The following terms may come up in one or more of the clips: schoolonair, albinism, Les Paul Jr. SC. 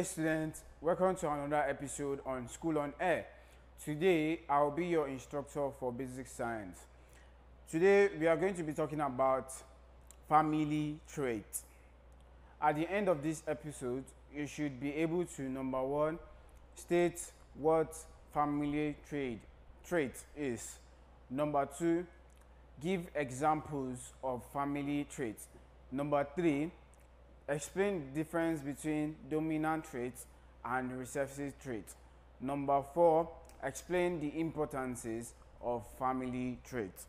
Hey students, welcome to another episode on School on Air. Today, I'll be your instructor for basic science. Today, we are going to be talking about family traits. At the end of this episode, you should be able to, number one, state what family trait is. Number two, give examples of family traits. Number three, explain the difference between dominant traits and recessive traits. Number four, explain the importances of family traits.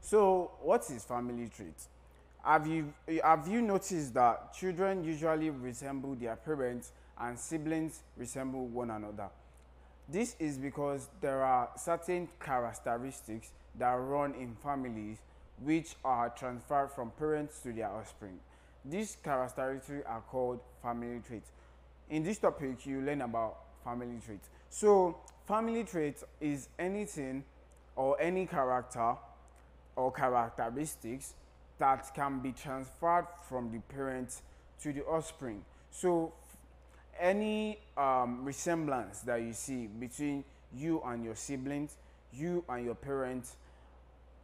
So, what is family traits? Have you noticed that children usually resemble their parents and siblings resemble one another? This is because there are certain characteristics that run in families which are transferred from parents to their offspring. These characteristics are called family traits. In this topic, you learn about family traits. So, family traits is anything or any character or characteristics that can be transferred from the parents to the offspring. So, any resemblance that you see between you and your siblings, you and your parents,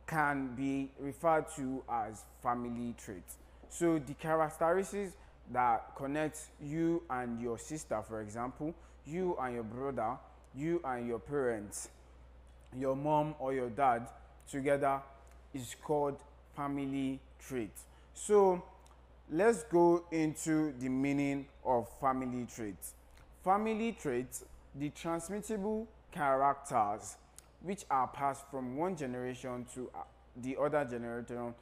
can be referred to as family traits. So the characteristics that connect you and your sister, for example, you and your brother, you and your parents, your mom or your dad together is called family trait. So let's go into the meaning of family traits. Family traits, the transmittable characters which are passed from one generation to the other generation,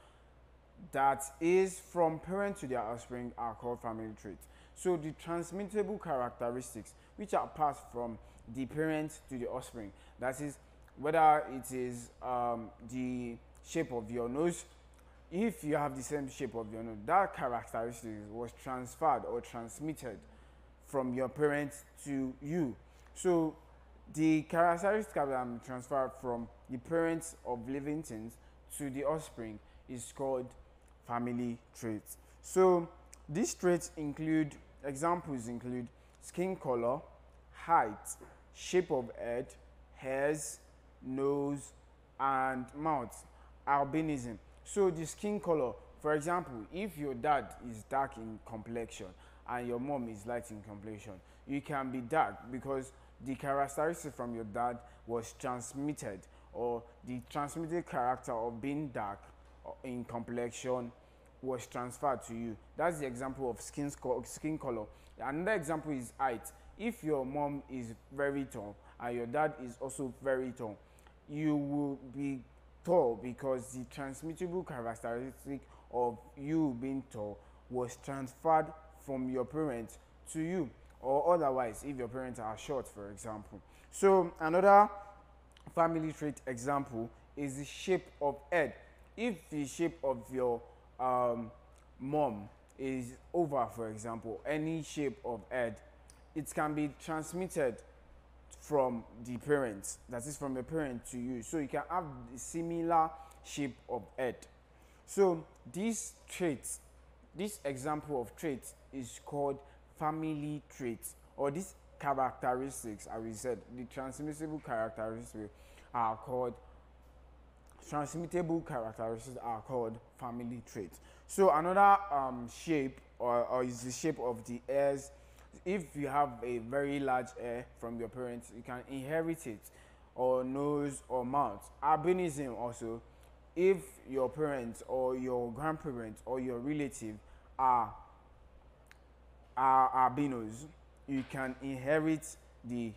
that is from parent to their offspring, are called family traits. So the transmittable characteristics which are passed from the parent to the offspring, that is whether it is the shape of your nose. If you have the same shape of your nose, that characteristic was transferred or transmitted from your parents to you. So the characteristics that are transferred from the parents of living things to the offspring is called family traits. So these traits include, examples include skin color, height, shape of head, hairs, nose and mouth, albinism. So the skin color, for example, if your dad is dark in complexion and your mom is light in complexion, you can be dark because the characteristics from your dad was transmitted, or the transmitted character of being dark in complexion was transferred to you. That's the example of skin color. Another example is height. If your mom is very tall and your dad is also very tall, you will be tall because the transmittable characteristic of you being tall was transferred from your parents to you, or otherwise if your parents are short, for example. So another family trait example is the shape of head. If the shape of your mom is oval, for example, any shape of head, it can be transmitted from the parents, that is from your parent to you. So you can have a similar shape of head. So these traits, this example of traits is called family traits, or these characteristics, as we said, the transmittable characteristics are called family traits. So another shape or is the shape of the hairs. If you have a very large hair from your parents, you can inherit it, or nose or mouth. Albinism also, if your parents or your grandparents or your relative are albinos, you can inherit the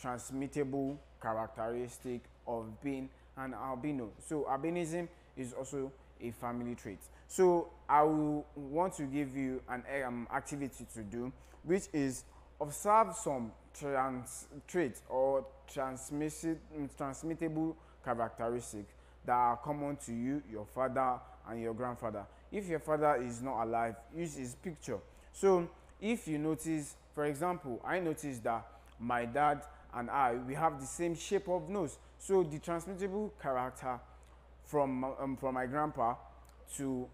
transmittable characteristic of being an albino. So albinism is also a family trait. So I will want to give you an activity to do, which is observe some traits or transmittable characteristics that are common to you, your father and your grandfather. If your father is not alive, use his picture. So if you notice, for example, I noticed that my dad and we have the same shape of nose. So the transmittable character from my grandpa to